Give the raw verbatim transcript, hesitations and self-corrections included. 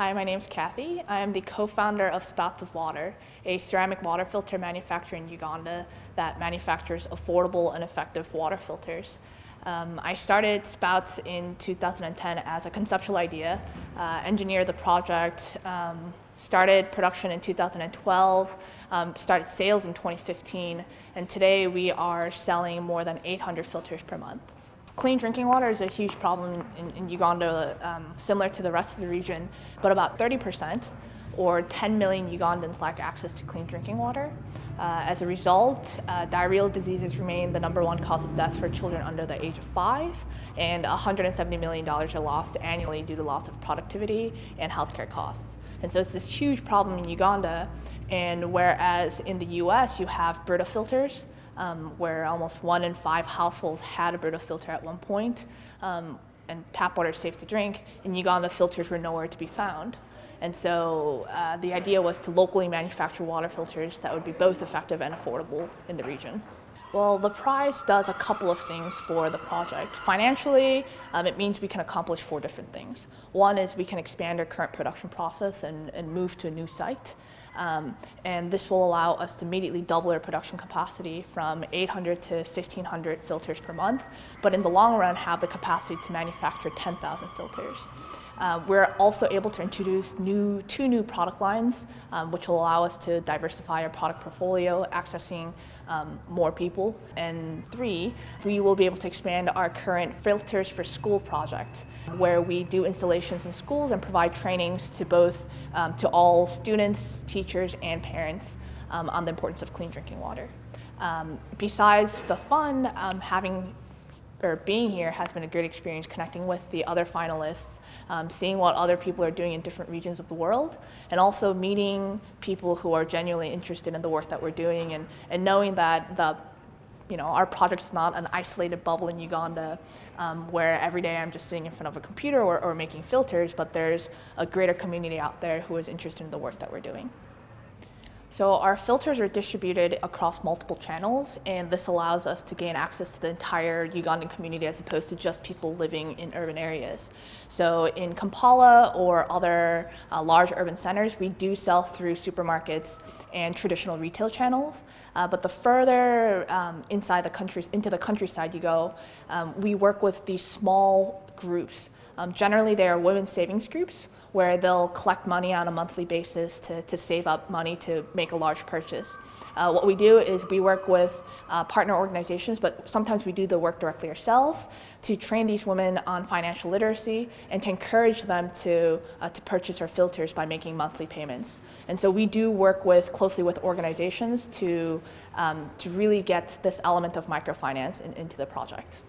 Hi, my name's Kathy. I am the co-founder of Spouts of Water, a ceramic water filter manufacturer in Uganda that manufactures affordable and effective water filters. Um, I started Spouts in two thousand ten as a conceptual idea, uh, engineered the project, um, started production in two thousand twelve, um, started sales in twenty fifteen, and today we are selling more than eight hundred filters per month. Clean drinking water is a huge problem in, in Uganda, um, similar to the rest of the region, but about thirty percent or ten million Ugandans lack access to clean drinking water. Uh, as a result, uh, diarrheal diseases remain the number one cause of death for children under the age of five, and one hundred seventy million dollars are lost annually due to loss of productivity and healthcare costs. And so it's this huge problem in Uganda, and whereas in the U S you have Brita filters, Um, where almost one in five households had a Brita filter at one point, um, and tap water is safe to drink. In Uganda, filters were nowhere to be found. And so uh, the idea was to locally manufacture water filters that would be both effective and affordable in the region. Well, the prize does a couple of things for the project. Financially, um, it means we can accomplish four different things. One is we can expand our current production process and, and move to a new site. Um, and this will allow us to immediately double our production capacity from eight hundred to fifteen hundred filters per month, but in the long run have the capacity to manufacture ten thousand filters. Uh, we're also able to introduce new, two new product lines, um, which will allow us to diversify our product portfolio, accessing um, more people. And three, we will be able to expand our current Filters for School project, where we do installations in schools and provide trainings to both, um, to all students, teachers, and parents um, on the importance of clean drinking water. Um, besides the fun, um, having or being here has been a great experience connecting with the other finalists, um, seeing what other people are doing in different regions of the world, and also meeting people who are genuinely interested in the work that we're doing, and, and knowing that the, you know, our project is not an isolated bubble in Uganda um, where every day I'm just sitting in front of a computer or, or making filters, but there's a greater community out there who is interested in the work that we're doing. So our filters are distributed across multiple channels, and this allows us to gain access to the entire Ugandan community as opposed to just people living in urban areas. So in Kampala or other uh, large urban centers, we do sell through supermarkets and traditional retail channels. Uh, but the further um, inside the country, into the countryside you go, um, we work with these small groups. Um, generally, they are women's savings groups, where they'll collect money on a monthly basis to, to save up money to make a large purchase. Uh, what we do is we work with uh, partner organizations, but sometimes we do the work directly ourselves to train these women on financial literacy and to encourage them to, uh, to purchase our filters by making monthly payments. And so we do work with, closely with organizations to, um, to really get this element of microfinance in, into the project.